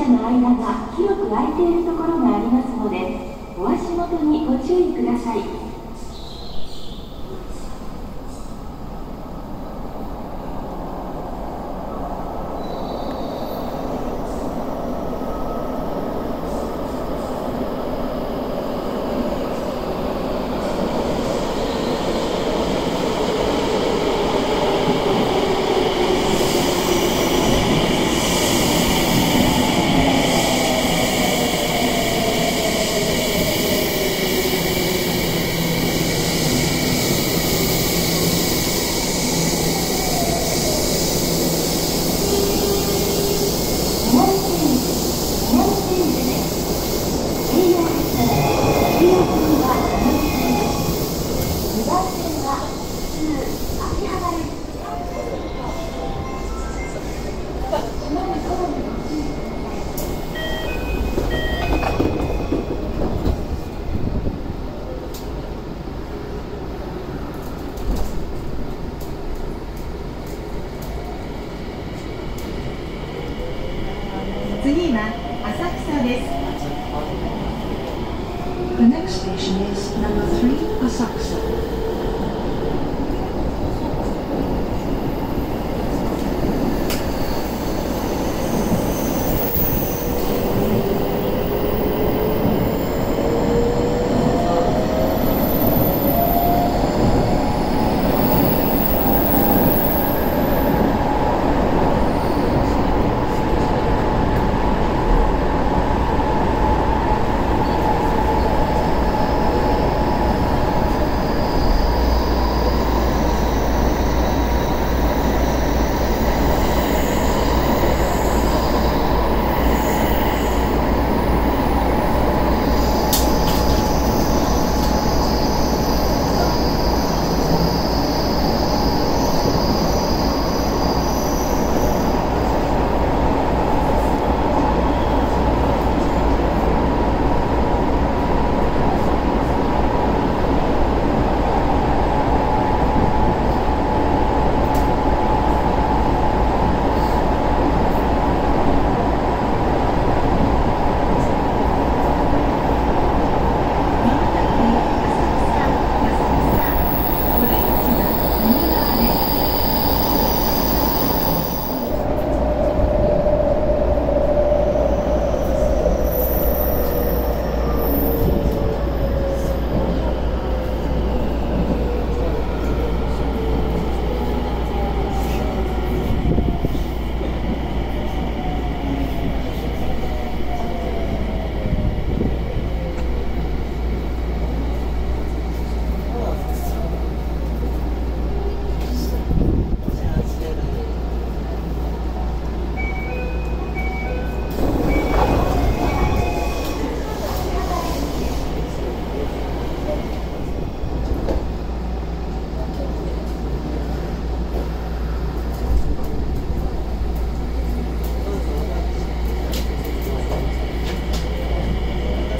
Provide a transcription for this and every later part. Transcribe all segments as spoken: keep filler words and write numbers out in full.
車の間が広く空いているところがありますので、お足元にご注意ください。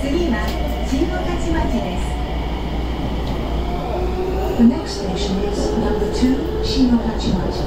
信号がちまち、信号がちまち。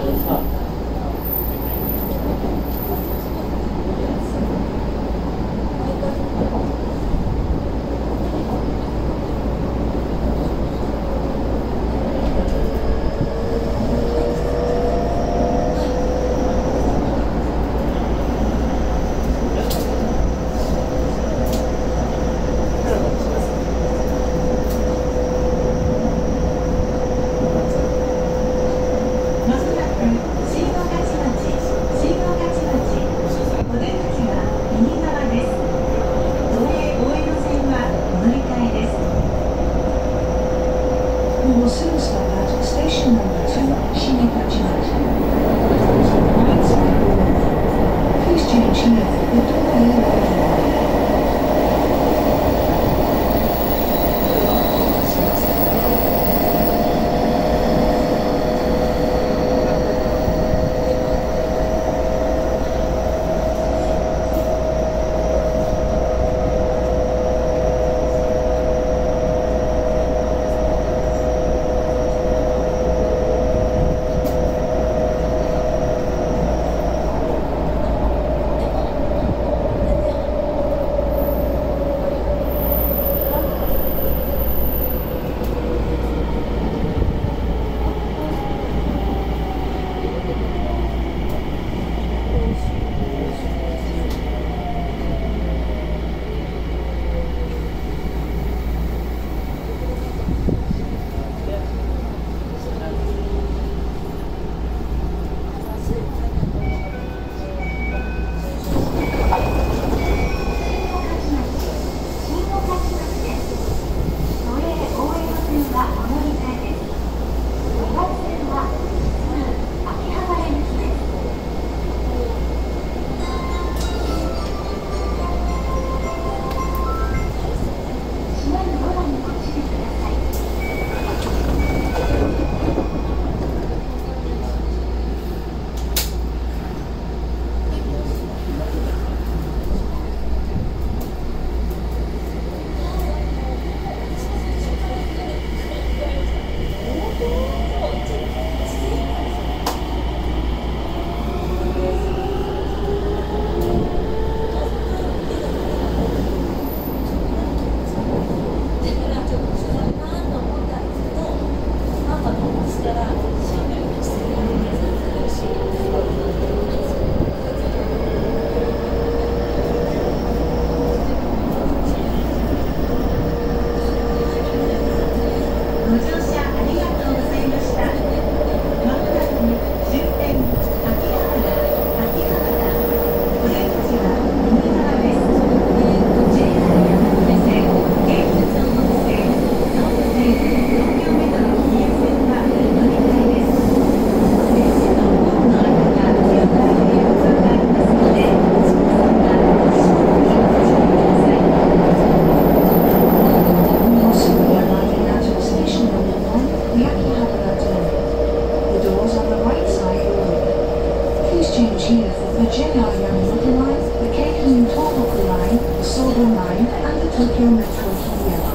the J R Yamanote Line, the Keihin-Tohoku Line, the Sobu Line, and the Tokyo Metro here.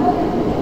Gracias.